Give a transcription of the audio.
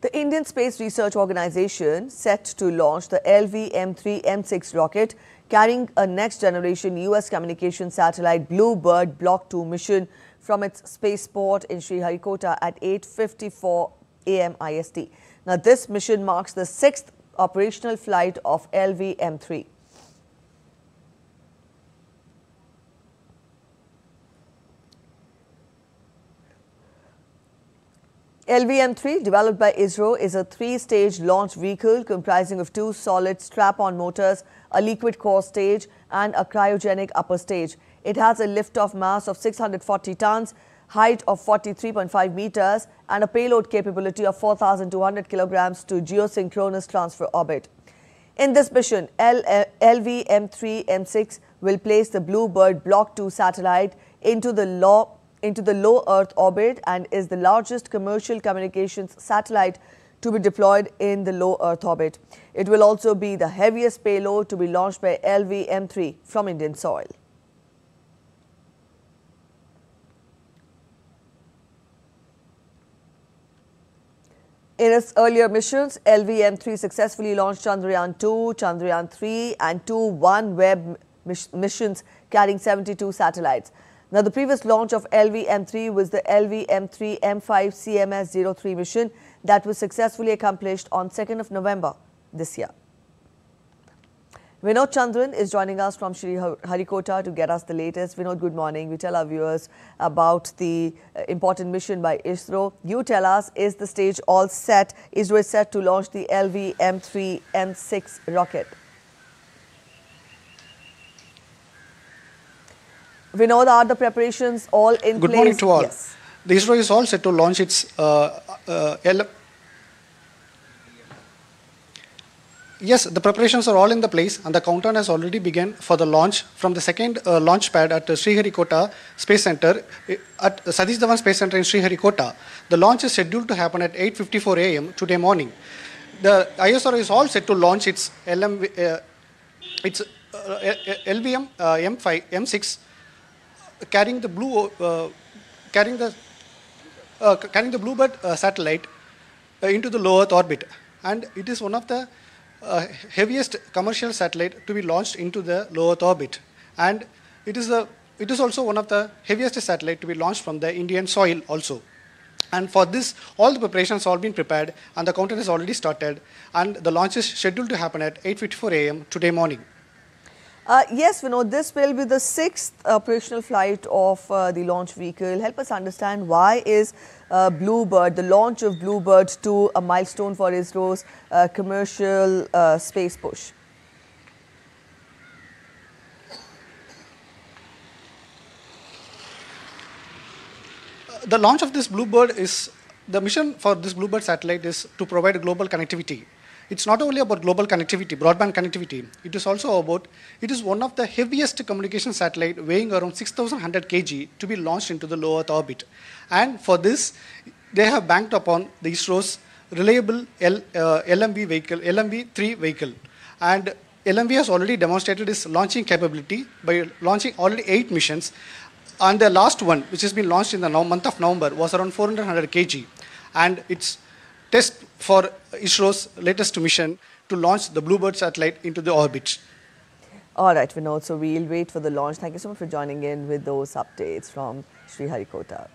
The Indian Space Research Organisation set to launch the LVM3-M6 rocket carrying a next-generation US communication satellite Bluebird Block 2 mission from its spaceport in Sriharikota at 8:54 AM IST. Now, this mission marks the 6th operational flight of LVM3. LVM3, developed by ISRO, is a three-stage launch vehicle comprising of two solid strap-on motors, a liquid core stage and a cryogenic upper stage. It has a lift-off mass of 640 tons, height of 43.5 meters and a payload capability of 4,200 kilograms to geosynchronous transfer orbit. In this mission, LVM3-M6 will place the Bluebird Block 2 satellite into the low Earth orbit and is the largest commercial communications satellite to be deployed in the low Earth orbit. It will also be the heaviest payload to be launched by LVM3 from Indian soil. In its earlier missions, LVM3 successfully launched Chandrayaan-2, Chandrayaan-3 and two OneWeb missions carrying 72 satellites. Now, the previous launch of LVM3 was the LVM3M5CMS03 mission that was successfully accomplished on 2nd of November this year. Vinod Chandran is joining us from Sriharikota to get us the latest. Vinod, good morning. We tell our viewers about the important mission by ISRO. You tell us, is the stage all set? ISRO is set to launch the LVM3M6 rocket. Vinod, are the preparations all in place? Good morning to all. Yes. The ISRO is all set to launch its Yes, the preparations are all in the place and the countdown has already begun for the launch from the second launch pad at Sriharikota Space Centre, at Satish Dhawan Space Centre in Sriharikota. The launch is scheduled to happen at 8:54 AM today morning. The ISRO is all set to launch its LVM M5 M6 carrying the Bluebird satellite into the low Earth orbit, and it is one of the heaviest commercial satellite to be launched into the low Earth orbit, and it is also one of the heaviest satellite to be launched from the Indian soil also. And for this, all the preparations have been prepared, and the countdown has already started, and the launch is scheduled to happen at 8:54 AM today morning. Yes, Vinod, this will be the 6th operational flight of the launch vehicle. Help us understand, why is Bluebird, the launch of Bluebird 2, a milestone for ISRO's commercial space push? The launch of this Bluebird is, the mission for this Bluebird satellite is to provide global connectivity. It's not only about global connectivity, broadband connectivity, it is also about, it is one of the heaviest communication satellite weighing around 6,100 kg to be launched into the low Earth orbit. And for this, they have banked upon the ISRO's reliable LMV3 vehicle. And LMV has already demonstrated its launching capability by launching already 8 missions. And the last one, which has been launched in the month of November, was around 400 kg. And it's test for ISRO's latest mission to launch the Bluebird satellite into the orbit. All right, Vinod, so we'll wait for the launch. Thank you so much for joining in with those updates from Sriharikota.